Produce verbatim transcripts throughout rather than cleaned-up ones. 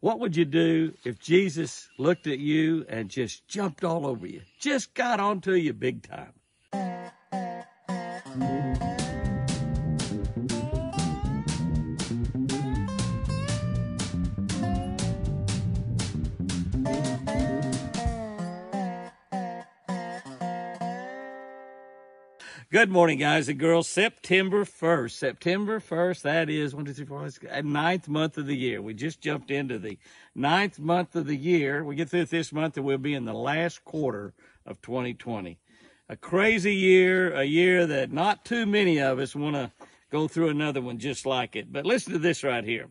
What would you do if Jesus looked at you and just jumped all over you? Just got onto you big time. Good morning, guys and girls. September first. September first, that is one, two, three, four, five, ninth month of the year. We just jumped into the ninth month of the year. We get through it this month and we'll be in the last quarter of twenty twenty. A crazy year, a year that not too many of us want to go through another one just like it. But listen to this right here.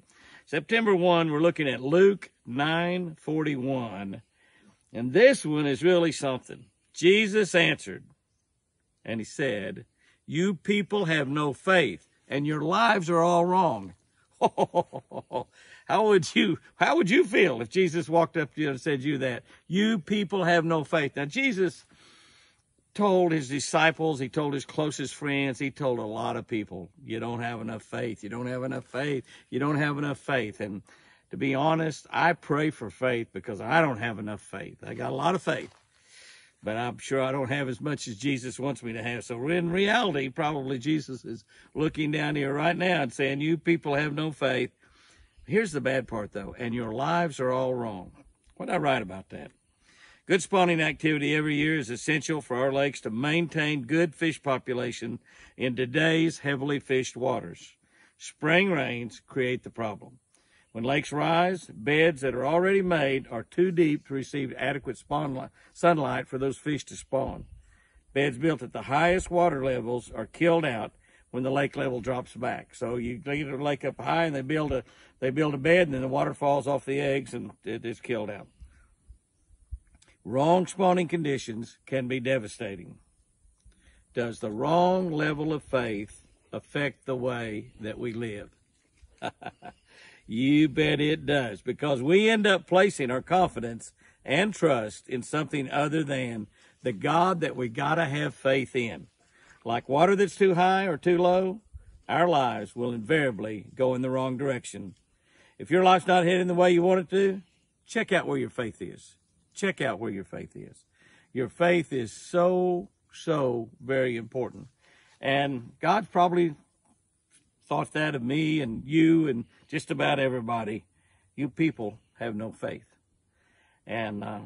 September first, we're looking at Luke nine forty-one. And this one is really something. Jesus answered. And he said, you people have no faith, and your lives are all wrong. How would you, how would you feel if Jesus walked up to you and said you that? You people have no faith. Now, Jesus told his disciples, he told his closest friends, he told a lot of people, you don't have enough faith, you don't have enough faith, you don't have enough faith. And to be honest, I pray for faith because I don't have enough faith. I got a lot of faith. But I'm sure I don't have as much as Jesus wants me to have. So in reality, probably Jesus is looking down here right now and saying, you people have no faith. Here's the bad part, though. And your lives are all wrong. What did I write about that? Good spawning activity every year is essential for our lakes to maintain good fish population in today's heavily fished waters. Spring rains create the problem. When lakes rise, beds that are already made are too deep to receive adequate spawn sunlight for those fish to spawn. Beds built at the highest water levels are killed out when the lake level drops back. So you get a lake up high and they build a they build a bed, and then the water falls off the eggs and it is killed out. Wrong spawning conditions can be devastating. Does the wrong level of faith affect the way that we live? You bet it does, because we end up placing our confidence and trust in something other than the God that we got to have faith in. Like water that's too high or too low, our lives will invariably go in the wrong direction. If your life's not heading the way you want it to, check out where your faith is. Check out where your faith is. Your faith is so, so very important. And God probably thought that of me and you and just about everybody. You people have no faith. And uh,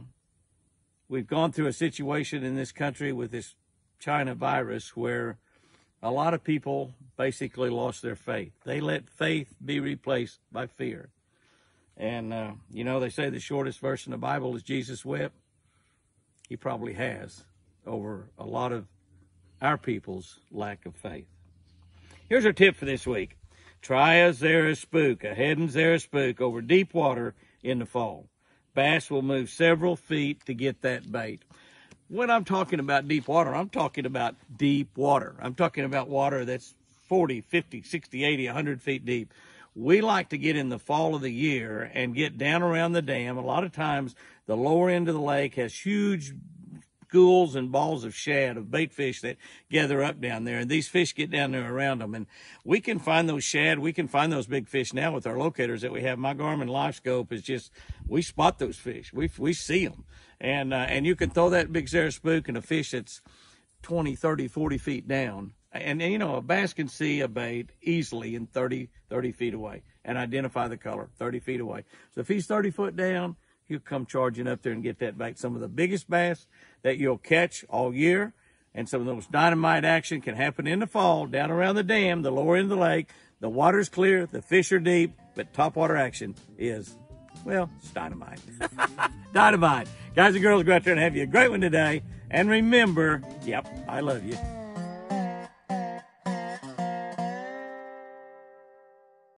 we've gone through a situation in this country with this China virus where a lot of people basically lost their faith. They let faith be replaced by fear. And, uh, you know, they say the shortest verse in the Bible is Jesus wept. He probably has over a lot of our people's lack of faith. Here's our tip for this week. Try a Zara Spook, a Heddon Zara Spook over deep water in the fall. Bass will move several feet to get that bait. When I'm talking about deep water, I'm talking about deep water. I'm talking about water that's forty, fifty, sixty, eighty, one hundred feet deep. We like to get in the fall of the year and get down around the dam. A lot of times the lower end of the lake has huge schools and balls of shad, of bait fish that gather up down there. And these fish get down there around them. And we can find those shad. We can find those big fish now with our locators that we have. My Garmin LiveScope is just, we spot those fish. We, we see them. And, uh, and you can throw that big Zara Spook in a fish that's twenty, thirty, forty feet down. And, and, you know, a bass can see a bait easily in thirty, thirty feet away and identify the color thirty feet away. So if he's thirty foot down, he'll come charging up there and get that bait. Some of the biggest bass that you'll catch all year, and some of those dynamite action can happen in the fall, down around the dam, the lower end of the lake. The water's clear, the fish are deep, but topwater action is, well, it's dynamite. Dynamite. Guys and girls, go out there and have you a great one today. And remember, yep, I love you.